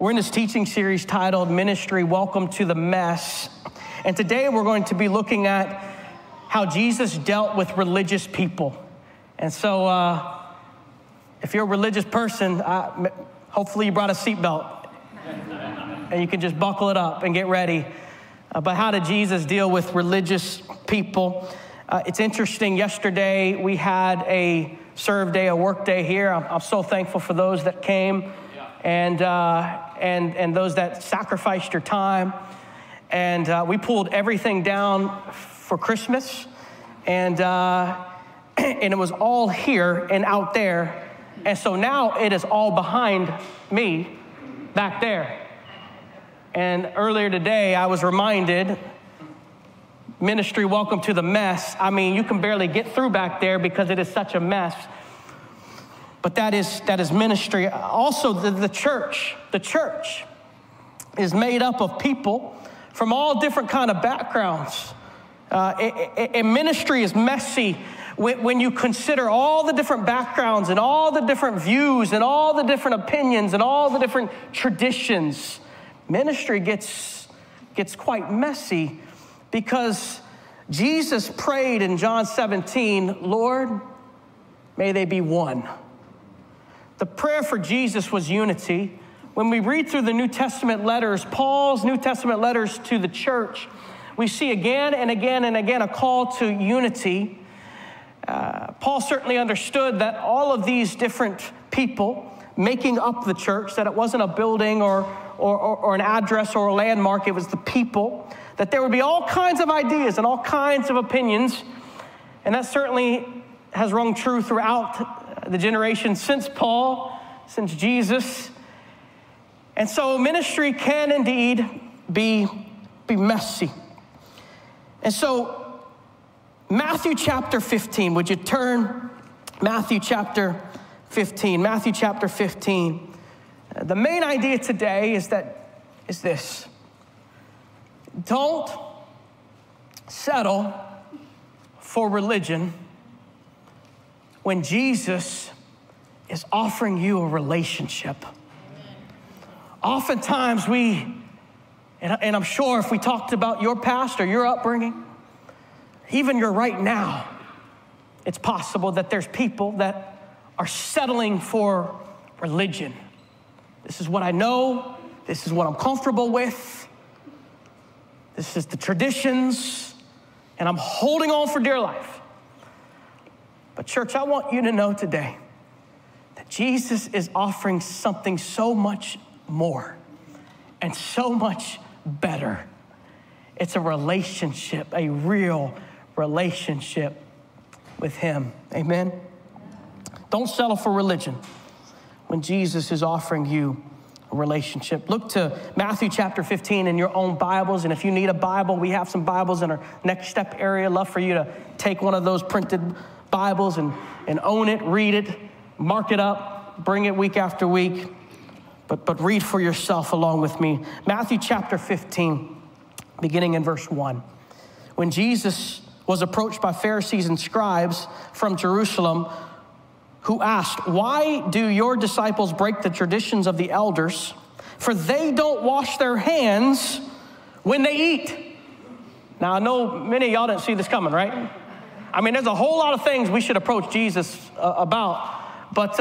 We're in this teaching series titled Ministry, Welcome to the Mess. And today we're going to be looking at how Jesus dealt with religious people. And so if you're a religious person, hopefully you brought a seatbelt and you can just buckle it up and get ready. But how did Jesus deal with religious people? It's interesting, yesterday we had a serve day, a work day here. I'm so thankful for those that came. And those that sacrificed your time. And we pulled everything down for Christmas. And it was all here and out there. And so now it is all behind me back there. And earlier today, I was reminded, ministry, welcome to the mess. I mean, you can barely get through back there because it is such a mess. But that is ministry. Also, the church is made up of people from all different kind of backgrounds. And ministry is messy when you consider all the different backgrounds and all the different views and all the different opinions and all the different traditions. Ministry gets quite messy because Jesus prayed in John 17, Lord, may they be one. The prayer for Jesus was unity. When we read through the New Testament letters, Paul's New Testament letters to the church, we see again and again and again a call to unity. Paul certainly understood that all of these different people making up the church, that it wasn't a building or an address or a landmark, it was the people, that there would be all kinds of ideas and all kinds of opinions, and that certainly has rung true throughout the generation since Paul, since Jesus. And so ministry can indeed be messy. And so Matthew chapter 15, would you turn? Matthew chapter 15, Matthew chapter 15. The main idea today is this. Don't settle for religion when Jesus is offering you a relationship. Oftentimes and I'm sure if we talked about your past or your upbringing, even your right now, it's possible that there's people that are settling for religion. This is what I know. This is what I'm comfortable with. This is the traditions, and I'm holding on for dear life. But church, I want you to know today that Jesus is offering something so much more and so much better. It's a relationship, a real relationship with him. Amen? Don't settle for religion when Jesus is offering you a relationship. Look to Matthew chapter 15 in your own Bibles, and if you need a Bible, we have some Bibles in our next step area. Love for you to take one of those printed Bibles and own it, read it, mark it up, bring it week after week, but read for yourself along with me. Matthew chapter 15, beginning in verse 1. When Jesus was approached by Pharisees and scribes from Jerusalem, who asked, "Why do your disciples break the traditions of the elders? For they don't wash their hands when they eat." Now, I know many of y'all didn't see this coming, right? I mean, there's a whole lot of things we should approach Jesus about, but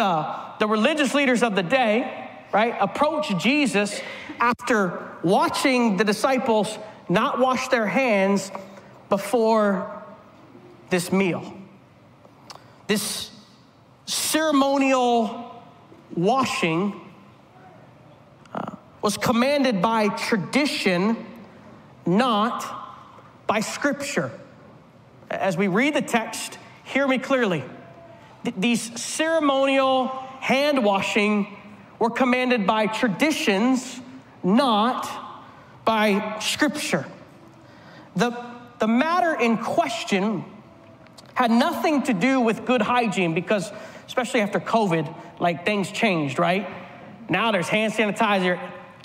the religious leaders of the day, right, approached Jesus after watching the disciples not wash their hands before this meal. This ceremonial washing was commanded by tradition, not by Scripture. As we read the text, hear me clearly. These ceremonial hand washing were commanded by traditions, not by Scripture. The matter in question had nothing to do with good hygiene, because especially after COVID, like, things changed, right? Now there's hand sanitizer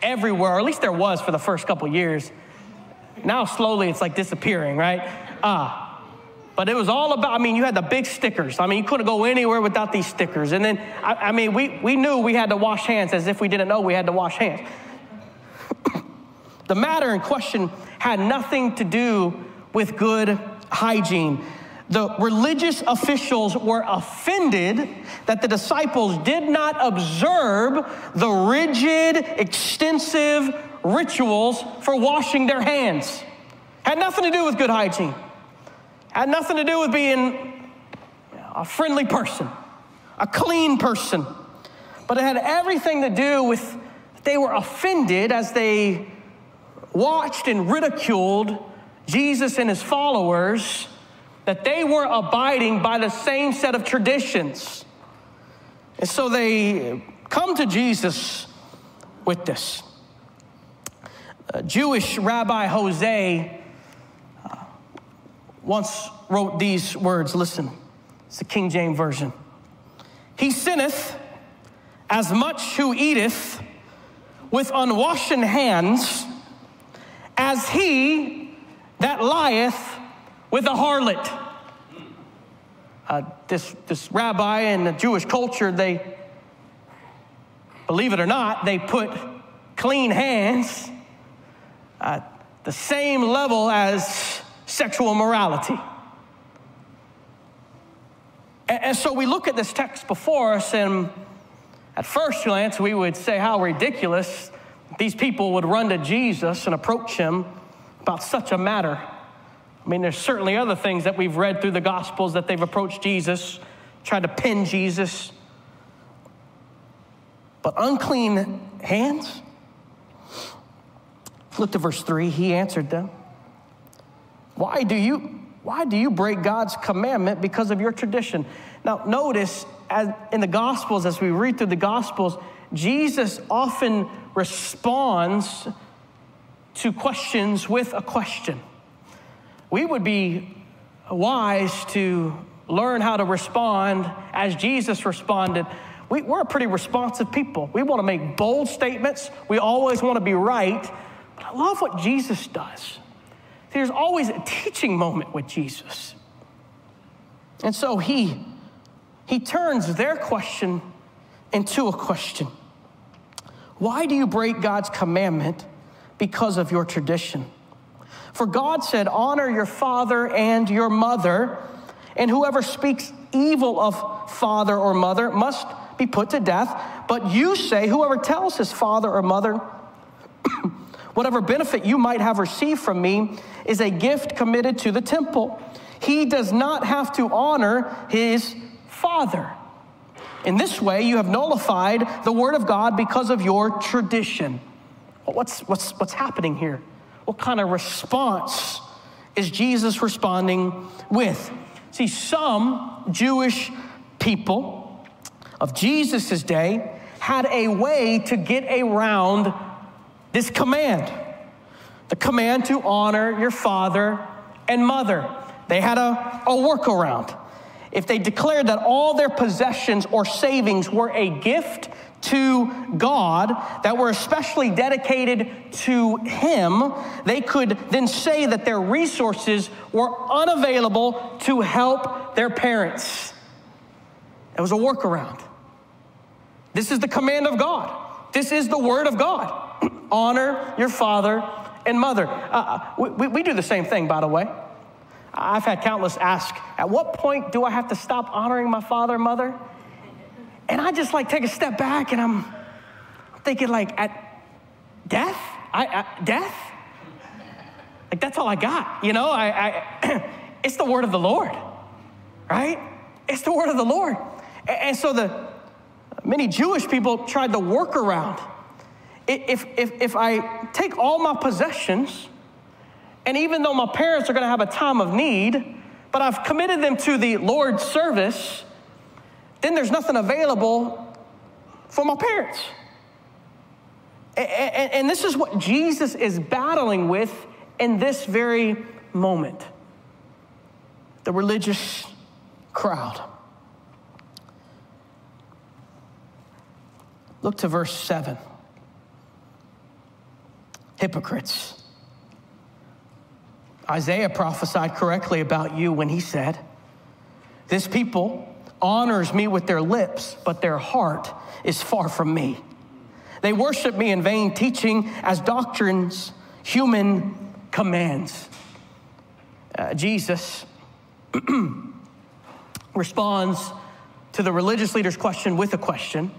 everywhere, or at least there was for the first couple years. Now slowly it's like disappearing, right? But it was all about, I mean, you had the big stickers. I mean, you couldn't go anywhere without these stickers. And then, I mean, we knew we had to wash hands as if we didn't know we had to wash hands. The matter in question had nothing to do with good hygiene. The religious officials were offended that the disciples did not observe the rigid, extensive rituals for washing their hands. Had nothing to do with good hygiene. Had nothing to do with being a friendly person, a clean person. But it had everything to do with they were offended as they watched and ridiculed Jesus and his followers, that they were abiding by the same set of traditions. And so they come to Jesus with this. Jewish Rabbi Jose once wrote these words. Listen, it's the King James Version. He sinneth as much who eateth with unwashen hands as he that lieth with a harlot. This rabbi in the Jewish culture, they, believe it or not, they put clean hands at the same level as sexual morality. And so we look at this text before us, and at first glance, we would say how ridiculous these people would run to Jesus and approach him about such a matter. I mean, there's certainly other things that we've read through the Gospels that they've approached Jesus, tried to pin Jesus. But unclean hands? Look to verse 3. He answered them, Why do you break God's commandment because of your tradition? Now, notice as in the Gospels, as we read through the Gospels, Jesus often responds to questions with a question. We would be wise to learn how to respond as Jesus responded. We're a pretty responsive people. We want to make bold statements. We always want to be right. But I love what Jesus does. There's always a teaching moment with Jesus. And so he turns their question into a question. Why do you break God's commandment because of your tradition? For God said, honor your father and your mother, and whoever speaks evil of father or mother must be put to death. But you say, whoever tells his father or mother, whatever benefit you might have received from me is a gift committed to the temple. He does not have to honor his father. In this way, you have nullified the word of God because of your tradition. What's happening here? What kind of response is Jesus responding with? See, some Jewish people of Jesus' day had a way to get around this command, the command to honor your father and mother. They had a workaround. If they declared that all their possessions or savings were a gift to God, that were especially dedicated to him, they could then say that their resources were unavailable to help their parents. It was a workaround. This is the command of God. This is the word of God. Honor your father and mother. We do the same thing, by the way. I've had countless ask, at what point do I have to stop honoring my father and mother? And I just like take a step back and I'm thinking like, at death? Death? Like that's all I got, you know? It's the word of the Lord, right? It's the word of the Lord. And so the many Jewish people tried to work around. If I take all my possessions, and even though my parents are going to have a time of need, but I've committed them to the Lord's service, then there's nothing available for my parents. And this is what Jesus is battling with in this very moment. The religious crowd. Look to verse 7. Hypocrites. Isaiah prophesied correctly about you when he said, this people honors me with their lips, but their heart is far from me. They worship me in vain, teaching as doctrines human commands. Jesus responds to the religious leader's question with a question.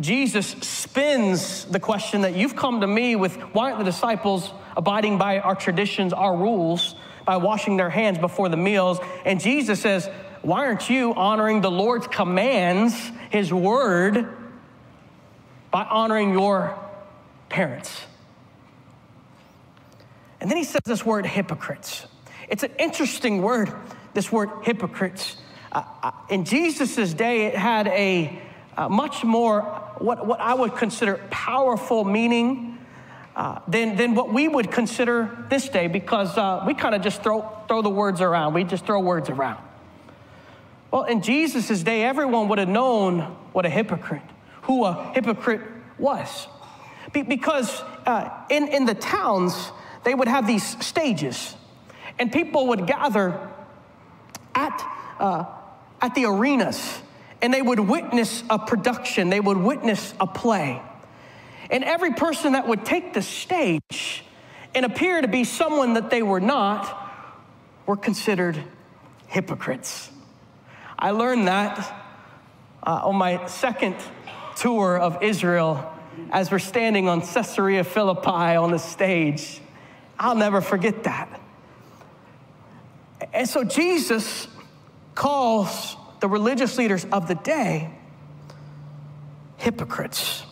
Jesus spins the question that you've come to me with, why aren't the disciples abiding by our traditions, our rules, by washing their hands before the meals? And Jesus says, why aren't you honoring the Lord's commands, his word, by honoring your parents? And then he says this word, hypocrites. It's an interesting word, this word, hypocrites. In Jesus's day, it had a much more what I would consider powerful meaning than what we would consider this day, because we kind of just throw the words around. We just throw words around. Well, in Jesus's day, everyone would have known what a hypocrite, who a hypocrite was. Because in the towns, they would have these stages, and people would gather at the arenas, and they would witness a production. They would witness a play. And every person that would take the stage and appear to be someone that they were not were considered hypocrites. I learned that on my second tour of Israel as we're standing on Caesarea Philippi on the stage. I'll never forget that. And so Jesus calls the religious leaders of the day hypocrites.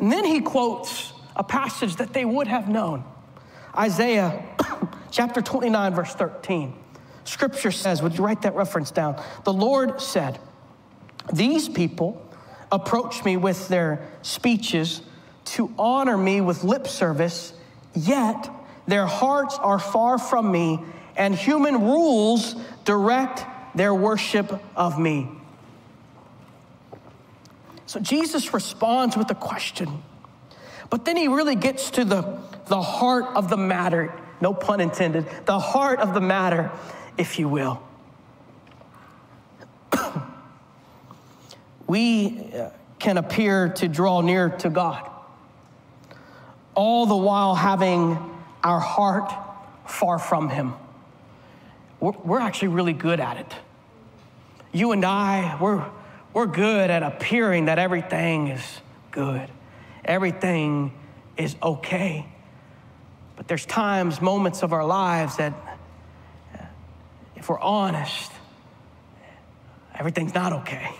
And then he quotes a passage that they would have known. Isaiah chapter 29, verse 13. Scripture says, would you write that reference down? The Lord said, these people approach me with their speeches to honor me with lip service, yet their hearts are far from me, and human rules direct their worship of me. So Jesus responds with a question, but then he really gets to the heart of the matter, no pun intended, the heart of the matter, if you will. We can appear to draw near to God, all the while having our heart far from him. We're actually really good at it. You and I, we're good at appearing that everything is good. Everything is okay. But there's times, moments of our lives that, if we're honest, everything's not okay.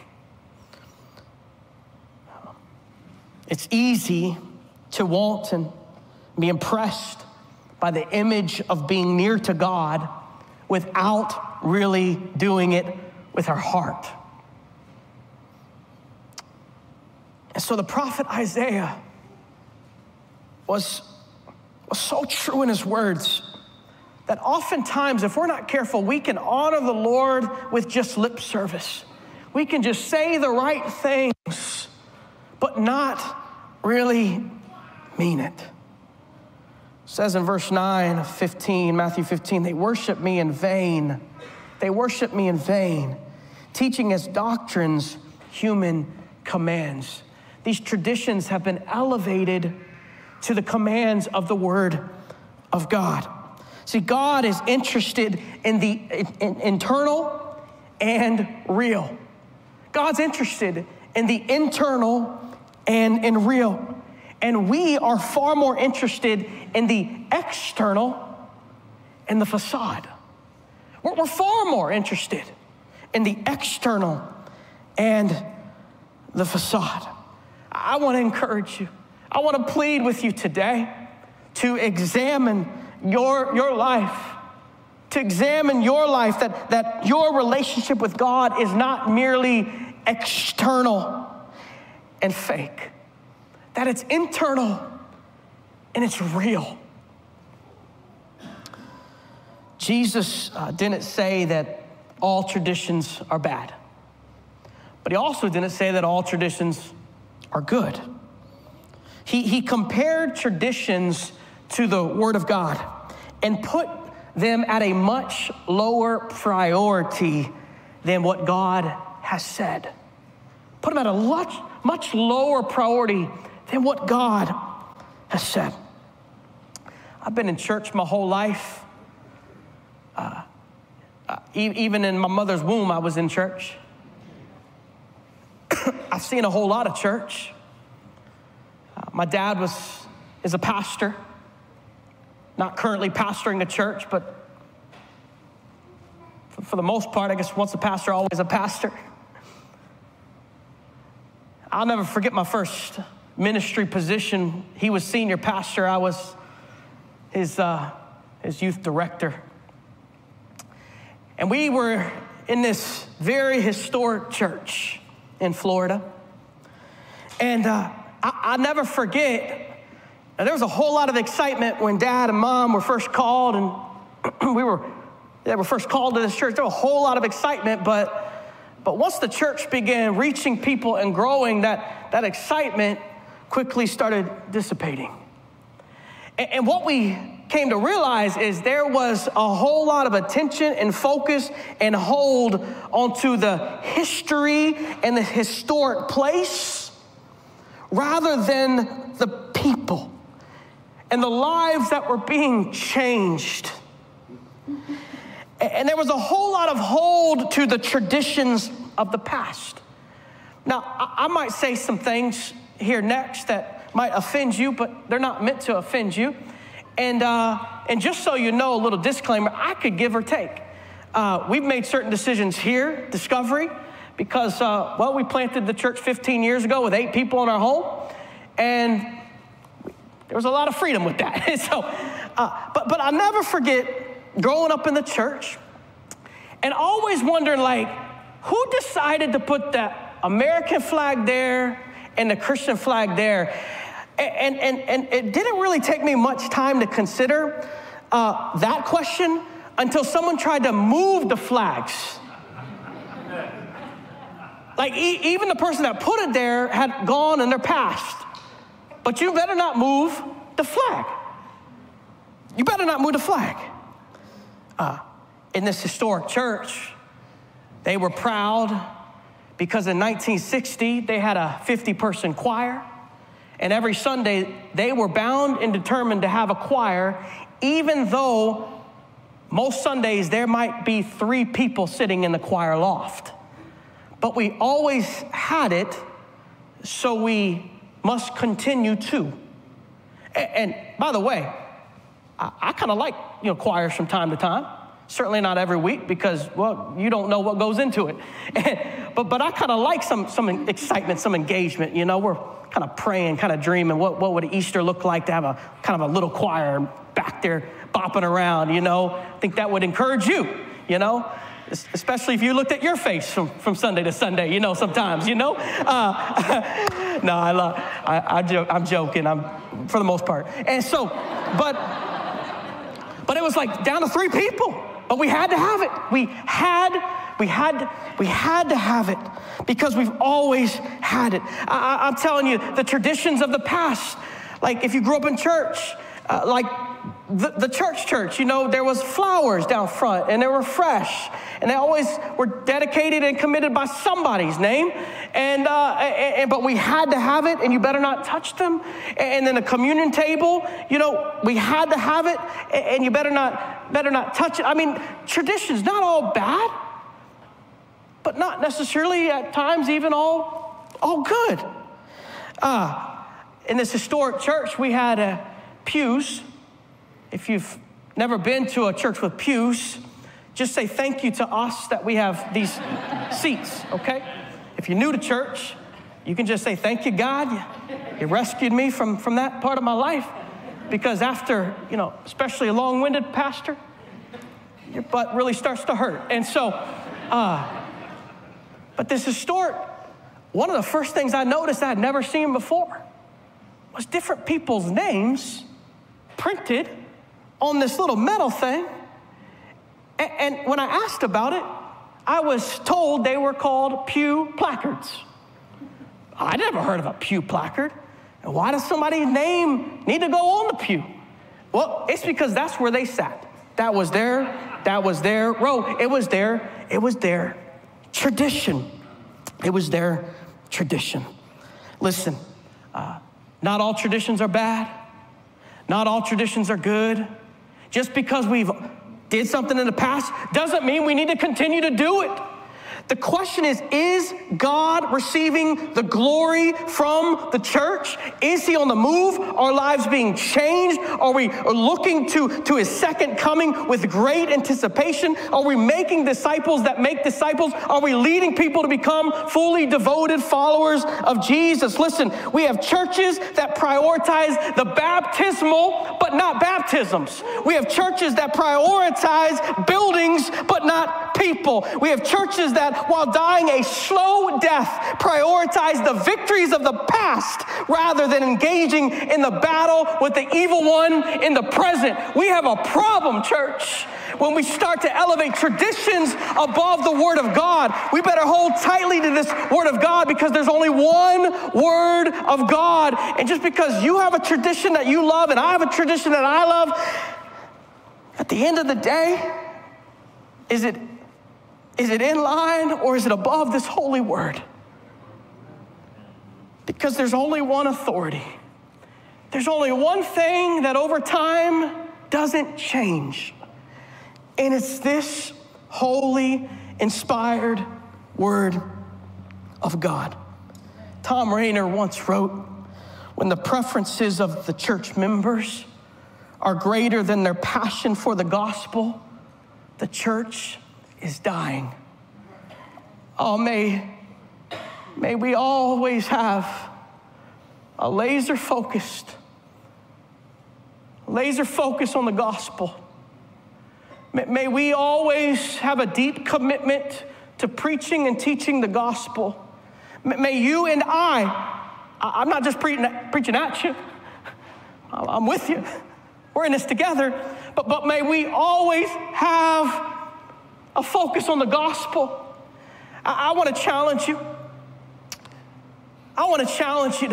It's easy to want and be impressed by the image of being near to God without really doing it with our heart. And so the prophet Isaiah was so true in his words that oftentimes, if we're not careful, we can honor the Lord with just lip service. We can just say the right things, but not really mean it. It says in verse 9 of 15, Matthew 15, they worship me in vain. They worship me in vain, teaching as doctrines human commands. These traditions have been elevated to the commands of the word of God. See, God is interested in the internal and real. God's interested in the internal and in real. And we are far more interested in the external and the facade. We're far more interested in the external and the facade. I want to encourage you. I want to plead with you today to examine your life, to examine your life, that your relationship with God is not merely external and fake, that it's internal and it's real. Jesus didn't say that all traditions are bad, but he also didn't say that all traditions are good. He compared traditions to the Word of God and put them at a much lower priority than what God has said. Put them at a much lower priority than what God has said. I've been in church my whole life. Even in my mother's womb, I was in church. I've seen a whole lot of church. My dad is a pastor, not currently pastoring a church, but for the most part, I guess once a pastor, always a pastor. I'll never forget my first ministry position. He was senior pastor. I was his youth director. And we were in this very historic church in Florida. And I'll never forget, there was a whole lot of excitement when Dad and Mom were first called, and they were first called to this church. There was a whole lot of excitement, but once the church began reaching people and growing, that excitement quickly started dissipating. And what we came to realize is there was a whole lot of attention and focus and hold onto the history and the historic place rather than the people and the lives that were being changed. And there was a whole lot of hold to the traditions of the past. Now, I might say some things here next that might offend you, but they're not meant to offend you. And just so you know, a little disclaimer, I could give or take. We've made certain decisions here, Discovery, because, well, we planted the church 15 years ago with 8 people in our home, and there was a lot of freedom with that. but I'll never forget growing up in the church and always wondering, like, who decided to put that American flag there and the Christian flag there? And it didn't really take me much time to consider that question until someone tried to move the flags. Like, even the person that put it there had gone in their past. But you better not move the flag. You better not move the flag. In this historic church, they were proud because in 1960, they had a 50-person choir. And every Sunday, they were bound and determined to have a choir, even though most Sundays there might be 3 people sitting in the choir loft. But we always had it, so we must continue to. And by the way, I kind of like, you know, choirs from time to time. Certainly not every week because, well, you don't know what goes into it. but I kind of like some excitement, some engagement, you know. We're kind of praying, kind of dreaming, what would Easter look like to have a kind of a little choir back there bopping around, you know. I think that would encourage you, you know, especially if you looked at your face from Sunday to Sunday, you know, sometimes, you know. No, I'm joking, for the most part. And so, but it was like down to 3 people, but we had to have it. We had to have it because we've always had it. I'm telling you, the traditions of the past, like if you grew up in church, like the church, you know, there was flowers down front and they were fresh and they always were dedicated and committed by somebody's name. But we had to have it, and you better not touch them. And then the communion table, you know, we had to have it, and you better not touch it. I mean, traditions, not all bad, but not necessarily at times even all good. In this historic church, we had pews. If you've never been to a church with pews, just say thank you to us that we have these seats, okay? If you're new to church, you can just say, thank you, God. You rescued me from that part of my life, because after, you know, especially a long-winded pastor, your butt really starts to hurt. And so, but this historic, one of the first things I noticed I had never seen before was different people's names printed on this little metal thing. And when I asked about it, I was told they were called pew placards. I never heard of a pew placard. And why does somebody's name need to go on the pew? Well, it's because that's where they sat. That was their row. It was their tradition. It was their tradition. Listen, not all traditions are bad. Not all traditions are good. Just because we've did something in the past doesn't mean we need to continue to do it. The question is God receiving the glory from the church? Is he on the move? Are lives being changed? Are we looking to his second coming with great anticipation? Are we making disciples that make disciples? Are we leading people to become fully devoted followers of Jesus? Listen, we have churches that prioritize the baptismal, but not baptisms. We have churches that prioritize buildings, but not people. We have churches that while dying a slow death, prioritize the victories of the past rather than engaging in the battle with the evil one in the present. We have a problem, church. When we start to elevate traditions above the Word of God, we better hold tightly to this Word of God because there's only one Word of God. And just because you have a tradition that you love and I have a tradition that I love, at the end of the day, is it in line or is it above this holy word? Because there's only one authority. There's only one thing that over time doesn't change. And it's this holy, inspired word of God. Tom Rainer once wrote, when the preferences of the church members are greater than their passion for the gospel, the church is dying. Oh, may we always have a laser focus on the gospel. May we always have a deep commitment to preaching and teaching the gospel. May you and I'm not just preaching at you. I'm with you. We're in this together. But may we always have a focus on the gospel. I want to challenge you. I want to challenge you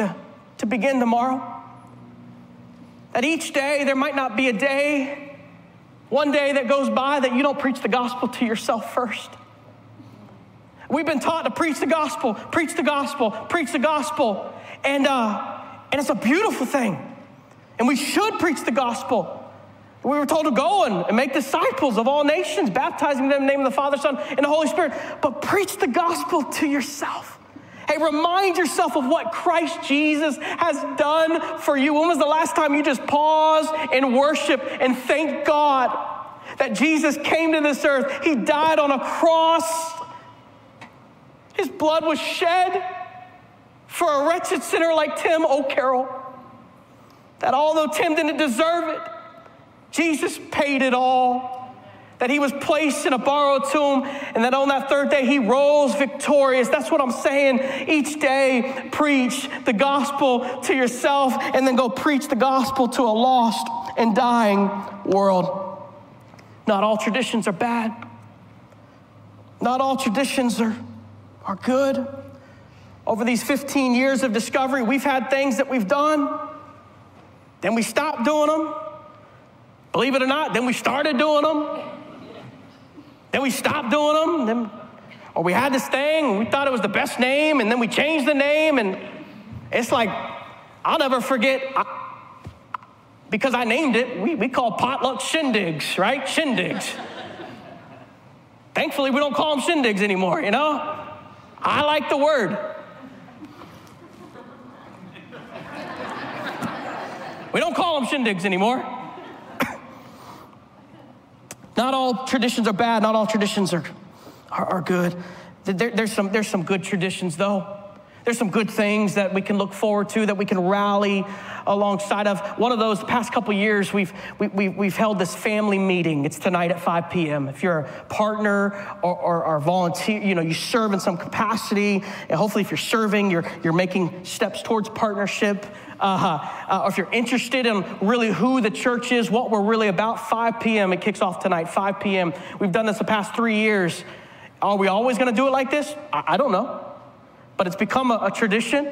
to begin tomorrow. That each day, there might not be a day, one day that goes by that you don't preach the gospel to yourself first. We've been taught to preach the gospel. And it's a beautiful thing. And we should preach the gospel. We were told to go and make disciples of all nations, baptizing them in the name of the Father, Son, and the Holy Spirit. But preach the gospel to yourself. Hey, remind yourself of what Christ Jesus has done for you. When was the last time you just paused and worship and thank God that Jesus came to this earth? He died on a cross. His blood was shed for a wretched sinner like Tim O'Carroll. That although Tim didn't deserve it, Jesus paid it all, that he was placed in a borrowed tomb, and that on that third day he rose victorious. That's what I'm saying. Each day, preach the gospel to yourself, and then go preach the gospel to a lost and dying world. Not all traditions are bad. Not all traditions are good. Over these 15 years of discovery, we've had things that we've done, then we stopped doing them. Believe it or not, then we started doing them. Then we stopped doing them. Or we had this thing, and we thought it was the best name, and then we changed the name, and it's like, I'll never forget, because I named it, we call potluck shindigs, right? Shindigs. Thankfully, we don't call them shindigs anymore, you know? I like the word. We don't call them shindigs anymore. Not all traditions are bad. Not all traditions are good. There's some good traditions, though. There's some good things that we can look forward to, that we can rally alongside of. One of those, the past couple years, we've held this family meeting. It's tonight at 5 p.m. If you're a partner or volunteer, you know, you serve in some capacity, and hopefully if you're serving, you're making steps towards partnership. Or if you're interested in really who the church is, what we're really about, 5 p.m. It kicks off tonight, 5 p.m. We've done this the past 3 years. Are we always going to do it like this? I don't know. But it's become a tradition.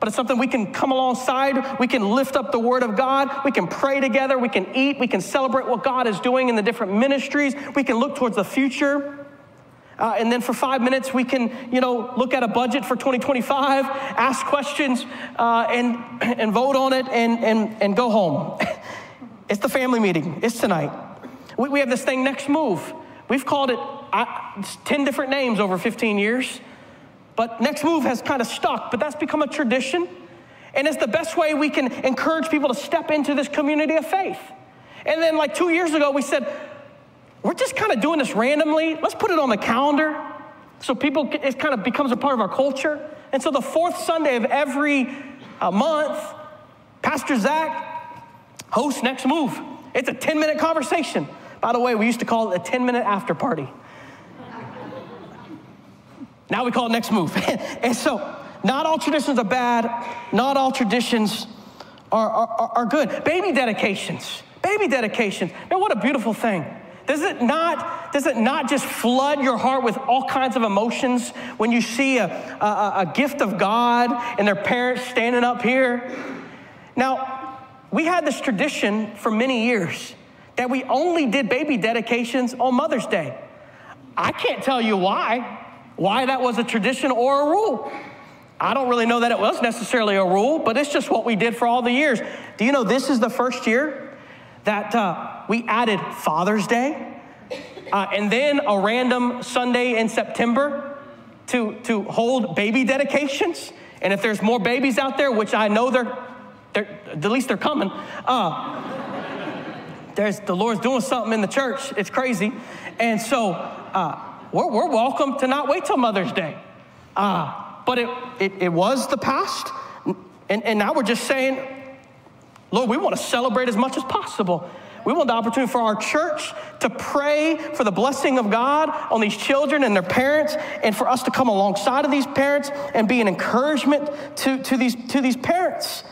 But it's something we can come alongside. We can lift up the word of God. We can pray together. We can eat. We can celebrate what God is doing in the different ministries. We can look towards the future. And then for 5 minutes, we can, look at a budget for 2025, ask questions, and vote on it and go home. It's the family meeting. It's tonight. We have this thing, Next Move. We've called it 10 different names over 15 years. But Next Move has kind of stuck, but that's become a tradition. And it's the best way we can encourage people to step into this community of faith. And then 2 years ago, we said, we're just kind of doing this randomly. Let's put it on the calendar so it kind of becomes a part of our culture. And so the fourth Sunday of every month, Pastor Zach hosts Next Move. It's a 10-minute conversation. By the way, we used to call it a 10-minute after party. Now we call it Next Move. And so not all traditions are bad. Not all traditions are good. Baby dedications. Baby dedications. Man, what a beautiful thing. Does it not just flood your heart with all kinds of emotions when you see a gift of God and their parents standing up here? Now, we had this tradition for many years that we only did baby dedications on Mother's Day. I can't tell you why that was a tradition or a rule. I don't really know that it was necessarily a rule, but it's just what we did for all the years. Do you know this is the first year that we added Father's Day and then a random Sunday in September to hold baby dedications? And if there's more babies out there, which I know at least they're coming, the Lord's doing something in the church. It's crazy. And so, we're welcome to not wait till Mother's Day. But it was the past, and now we're just saying, Lord, we want to celebrate as much as possible. We want the opportunity for our church to pray for the blessing of God on these children and their parents, and for us to come alongside of these parents and be an encouragement to these parents.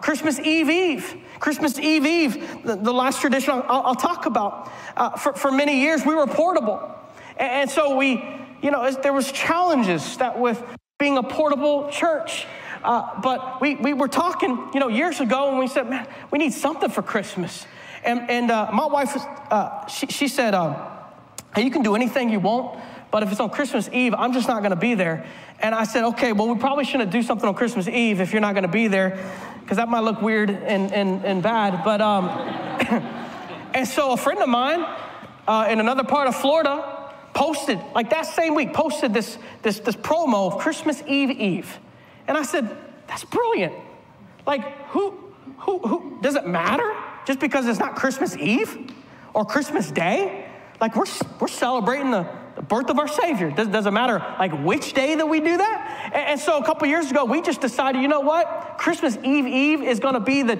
Christmas Eve, the last tradition I'll talk about. For many years, we were portable. And so there was challenges that with being a portable church. But we were talking, years ago, and we said, man, we need something for Christmas. And my wife, she said, hey, you can do anything you want, but if it's on Christmas Eve, I'm just not going to be there. And I said, okay, well, we probably shouldn't do something on Christmas Eve if you're not going to be there, because that might look weird and bad. But and so a friend of mine in another part of Florida posted this promo of Christmas Eve. And I said, that's brilliant. Who does it matter just because it's not Christmas Eve or Christmas Day? We're celebrating the birth of our Savior. Does it matter which day that we do that? And so a couple years ago, we just decided, you know what? Christmas Eve is gonna be the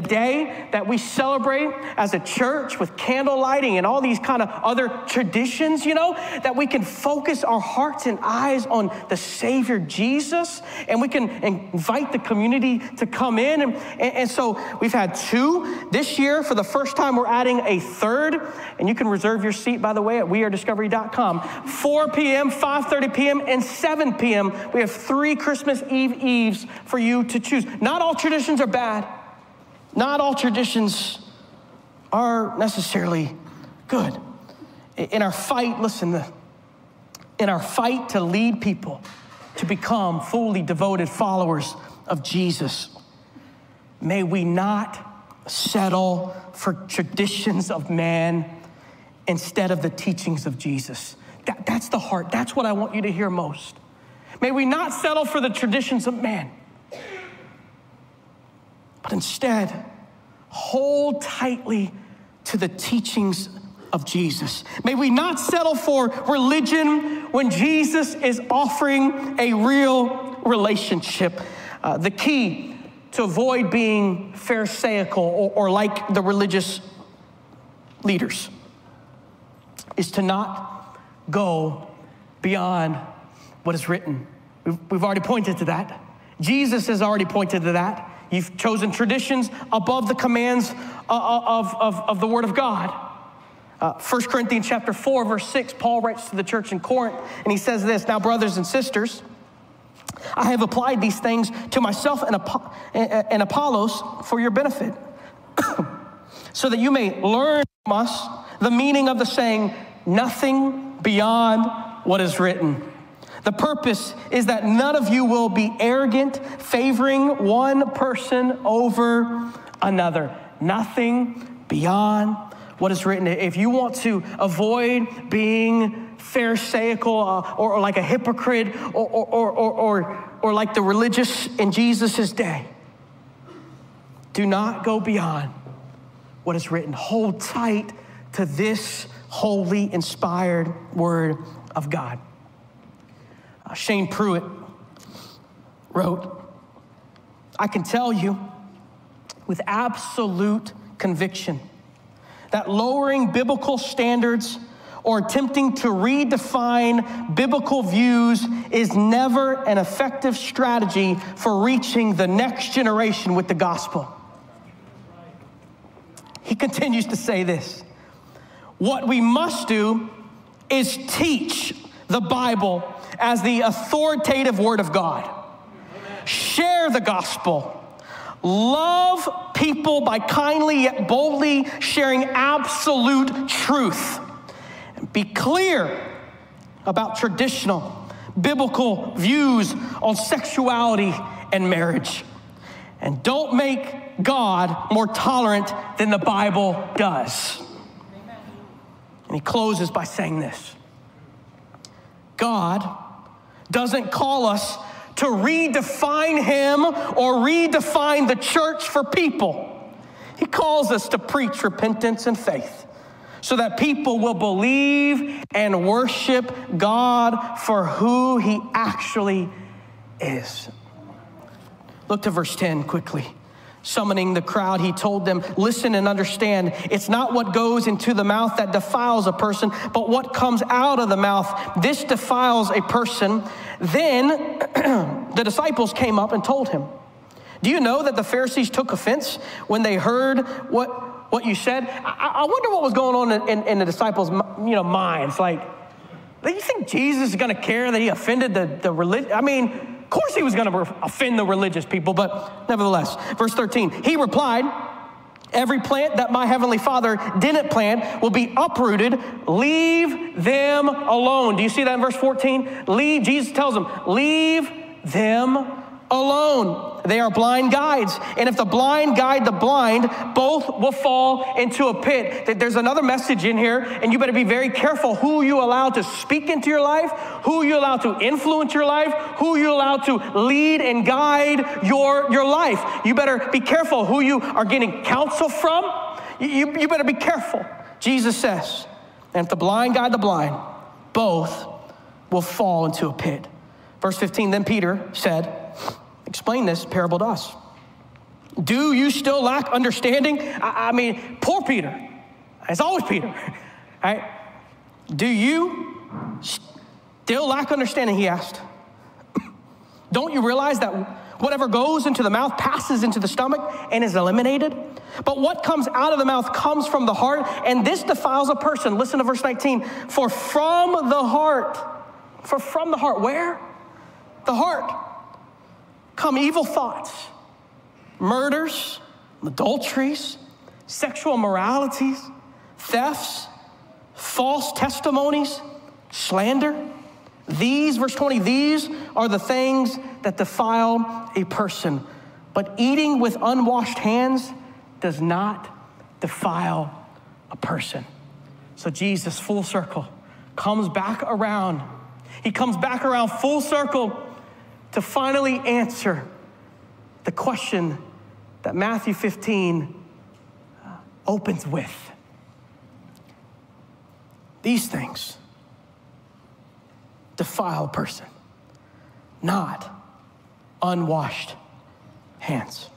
day that we celebrate as a church with candle lighting and all these kind of other traditions, that we can focus our hearts and eyes on the Savior Jesus, and we can invite the community to come in. And so we've had two this year. For the first time, we're adding a third, and you can reserve your seat, by the way, at wearediscovery.com. 4 p.m., 5:30 p.m., and 7 p.m. We have 3 Christmas Eve Eves for you to choose. Not all traditions are bad. Not all traditions are necessarily good. In our fight to lead people to become fully devoted followers of Jesus, may we not settle for traditions of man instead of the teachings of Jesus. That's the heart. That's what I want you to hear most. May we not settle for the traditions of man, but instead, hold tightly to the teachings of Jesus. May we not settle for religion when Jesus is offering a real relationship. The key to avoid being pharisaical or like the religious leaders is to not go beyond what is written. We've already pointed to that. Jesus has already pointed to that. You've chosen traditions above the commands of the Word of God. 1 Corinthians chapter 4, verse 6, Paul writes to the church in Corinth, and he says this, "Now, brothers and sisters, I have applied these things to myself and Apollos for your benefit, so that you may learn from us the meaning of the saying, nothing beyond what is written. The purpose is that none of you will be arrogant, favoring one person over another. Nothing beyond what is written. If you want to avoid being pharisaical or like a hypocrite or like the religious in Jesus' day, do not go beyond what is written. Hold tight to this holy, inspired word of God. Shane Pruitt wrote, I can tell you with absolute conviction that lowering biblical standards or attempting to redefine biblical views is never an effective strategy for reaching the next generation with the gospel. He continues to say this, what we must do is teach the Bible as the authoritative word of God. Amen. Share the gospel. Love people by kindly yet boldly sharing absolute truth. Be clear about traditional biblical views on sexuality and marriage. And don't make God more tolerant than the Bible does. Amen. And he closes by saying this. God doesn't call us to redefine him or redefine the church for people. He calls us to preach repentance and faith, so that people will believe and worship God for who he actually is. Look to verse 10 quickly. Summoning the crowd, he told them, listen and understand, it's not what goes into the mouth that defiles a person, but what comes out of the mouth. This defiles a person. Then the disciples came up and told him, do you know that the Pharisees took offense when they heard what you said? I wonder what was going on in the disciples' minds. Like, do you think Jesus is going to care that he offended the religious? I mean, of course he was going to offend the religious people, but nevertheless. Verse 13, he replied, every plant that my heavenly Father didn't plant will be uprooted. Leave them alone. Do you see that in verse 14? Jesus tells them, leave them alone. They are blind guides. And if the blind guide the blind, both will fall into a pit. There's another message in here, and you better be very careful who you allow to speak into your life, who you allow to influence your life, who you allow to lead and guide your life. You better be careful who you are getting counsel from. You better be careful. Jesus says, and if the blind guide the blind, both will fall into a pit. Verse 15, then Peter said, explain this parable to us. Do you still lack understanding? I mean, poor Peter. It's always Peter, right? Do you still lack understanding, he asked. Don't you realize that whatever goes into the mouth passes into the stomach and is eliminated? But what comes out of the mouth comes from the heart, and this defiles a person. Listen to verse 19. For from the heart, where? The heart. Come evil thoughts, murders, adulteries, sexual immoralities, thefts, false testimonies, slander. These, verse 20, these are the things that defile a person. But eating with unwashed hands does not defile a person. So Jesus, full circle, comes back around. He comes back around full circle to finally answer the question that Matthew 15 opens with. These things defile a person, not unwashed hands.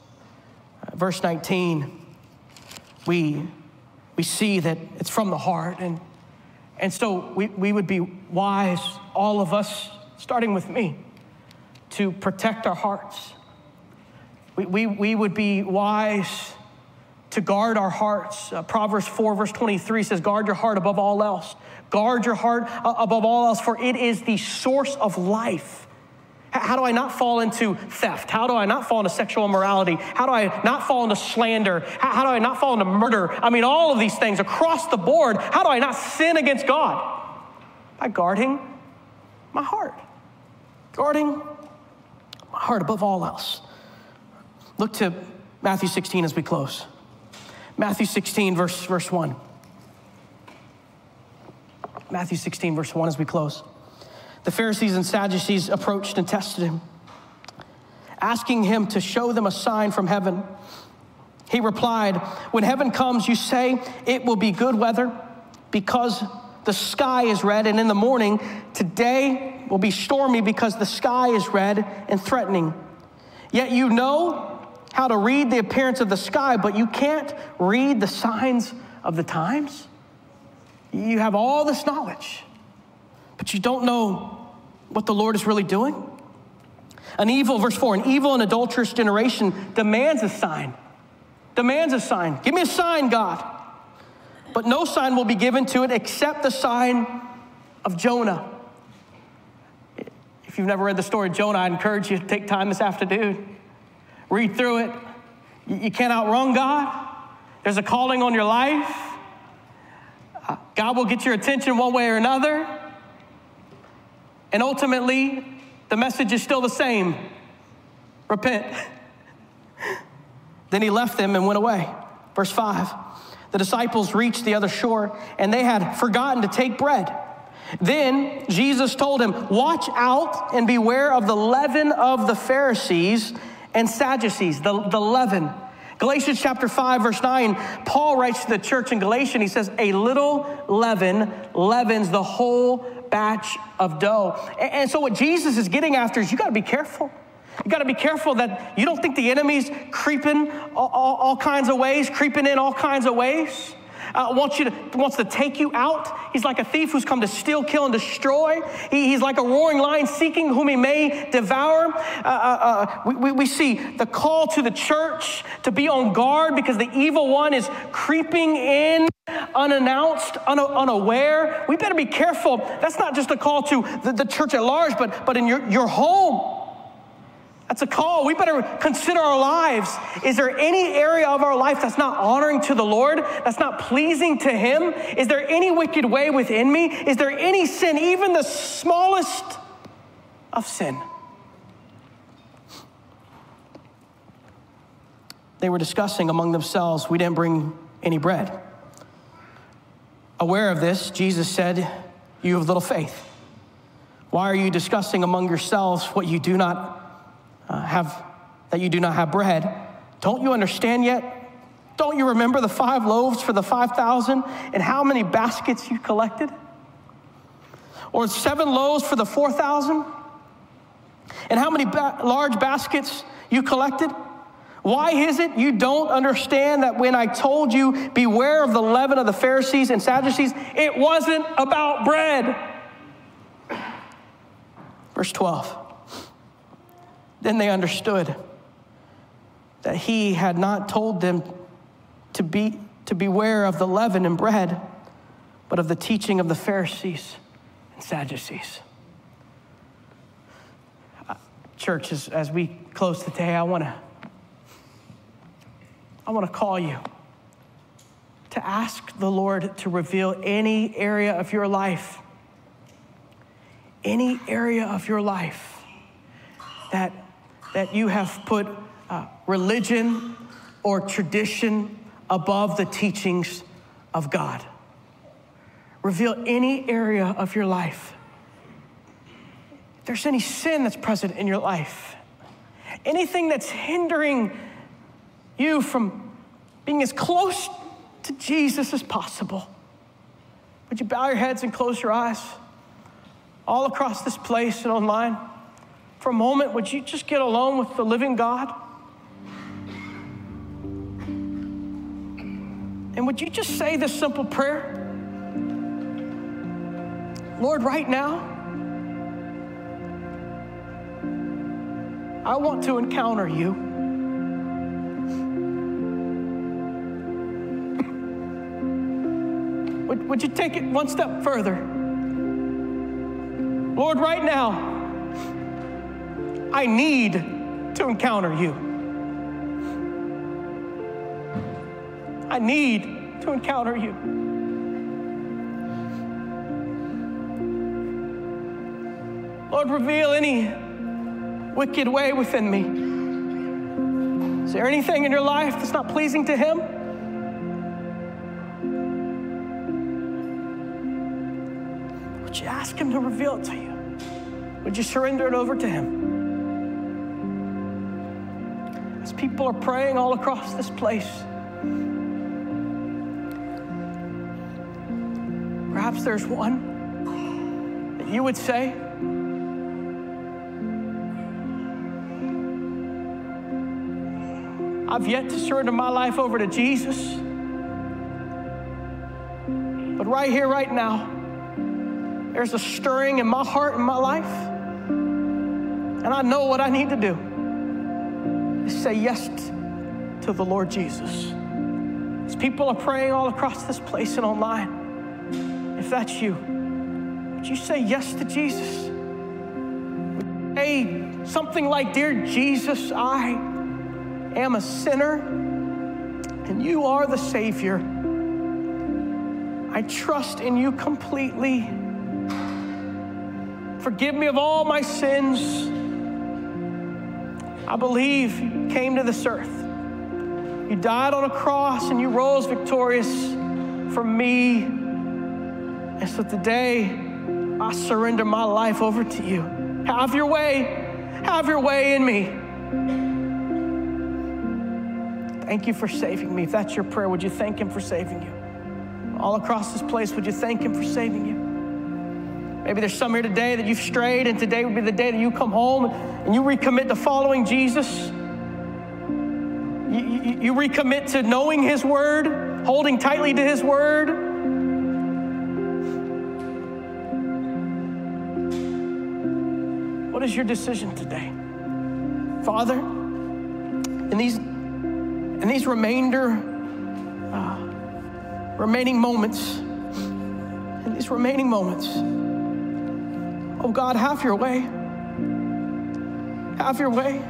Verse 19, we see that it's from the heart, and so we would be wise, all of us, starting with me, to protect our hearts. We would be wise to guard our hearts. Proverbs 4 verse 23 says, guard your heart above all else. Guard your heart above all else, for it is the source of life. How do I not fall into theft? How do I not fall into sexual immorality? How do I not fall into slander? How do I not fall into murder? I mean, all of these things across the board. How do I not sin against God? By guarding my heart. Guarding my heart above all else. Look to Matthew 16 as we close. Matthew 16, verse 1. Matthew 16, verse 1 as we close. The Pharisees and Sadducees approached and tested him, asking him to show them a sign from heaven. He replied, "When heaven comes, you say it will be good weather because the sky is red, and in the morning, today will be stormy because the sky is red and threatening. Yet you know how to read the appearance of the sky, but you can't read the signs of the times. You have all this knowledge, but you don't know what the Lord is really doing. An evil," verse 4, "an evil and adulterous generation demands a sign." Demands a sign. Give me a sign, God. "But no sign will be given to it except the sign of Jonah." If you've never read the story of Jonah, I encourage you to take time this afternoon. Read through it. You can't outrun God. There's a calling on your life. God will get your attention one way or another. And ultimately, the message is still the same. Repent. Then he left them and went away. Verse 5. The disciples reached the other shore, and they had forgotten to take bread. Then Jesus told him, "Watch out and beware of the leaven of the Pharisees and Sadducees." The leaven. Galatians chapter 5, verse 9, Paul writes to the church in Galatians, he says, "A little leaven leavens the whole batch of dough." And so what Jesus is getting after is you got to be careful. You got to be careful that you don't think the enemy's creeping all kinds of ways, creeping in all kinds of ways. Wants to take you out. He's like a thief who's come to steal, kill, and destroy. He's like a roaring lion seeking whom he may devour. We see the call to the church to be on guard because the evil one is creeping in unannounced, unaware. We better be careful. That's not just a call to the church at large, but in your home. That's a call. We better consider our lives. Is there any area of our life that's not honoring to the Lord, that's not pleasing to him? Is there any wicked way within me? Is there any sin, even the smallest of sin? They were discussing among themselves, "We didn't bring any bread." Aware of this, Jesus said, "You have little faith. Why are you discussing among yourselves what you do not have bread? Don't you understand yet? Don't you remember the 5 loaves for the 5,000 and how many baskets you collected? Or 7 loaves for the 4,000 and how many large baskets you collected? Why is it you don't understand that when I told you, beware of the leaven of the Pharisees and Sadducees, it wasn't about bread?" Verse 12. Then they understood that he had not told them to beware of the leaven and bread, but of the teaching of the Pharisees and Sadducees. Church, as we close today, I want to call you to ask the Lord to reveal any area of your life, any area of your life that you have put religion or tradition above the teachings of God. Reveal any area of your life. If there's any sin that's present in your life, anything that's hindering you from being as close to Jesus as possible, would you bow your heads and close your eyes all across this place and online? For a moment, would you just get alone with the living God? And would you just say this simple prayer? Lord, right now, I want to encounter you. Would you take it one step further? Lord, right now, I need to encounter you. I need to encounter you. Lord, reveal any wicked way within me. Is there anything in your life that's not pleasing to him? Would you ask him to reveal it to you? Would you surrender it over to him? As people are praying all across this place, perhaps there's one that you would say, I've yet to surrender my life over to Jesus, but right here, right now, there's a stirring in my heart and my life. And I know what I need to do is say yes to the Lord Jesus. As people are praying all across this place and online, if that's you, would you say yes to Jesus? Hey, something like, Dear Jesus, I am a sinner and you are the Savior. I trust in you completely. Forgive me of all my sins. I believe you came to this earth. You died on a cross and you rose victorious for me. And so today, I surrender my life over to you. Have your way. Have your way in me. Thank you for saving me. If that's your prayer, would you thank him for saving you? All across this place, would you thank him for saving you? Maybe there's some here today that you've strayed, and today would be the day that you come home and you recommit to following Jesus. You recommit to knowing his word, holding tightly to his word. What is your decision today? Father, in these remaining moments, oh God, have your way. Have your way.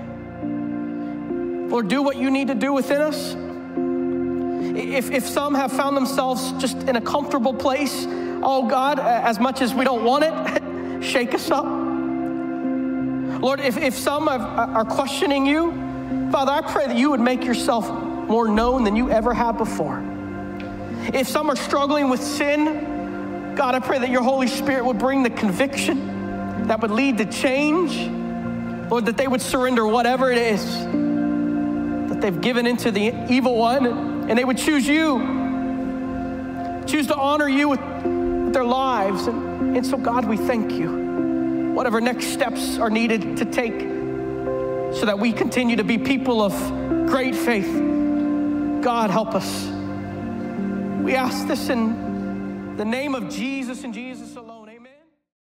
Lord, do what you need to do within us. If some have found themselves just in a comfortable place, oh God, as much as we don't want it, shake us up. Lord, if some are questioning you, Father, I pray that you would make yourself more known than you ever have before. If some are struggling with sin, God, I pray that your Holy Spirit would bring the conviction that would lead to change. Lord, that they would surrender whatever it is that they've given into the evil one, and they would choose you, choose to honor you with their lives. And so, God, we thank you. Whatever next steps are needed to take so that we continue to be people of great faith, God, help us. We ask this in the name of Jesus and Jesus alone.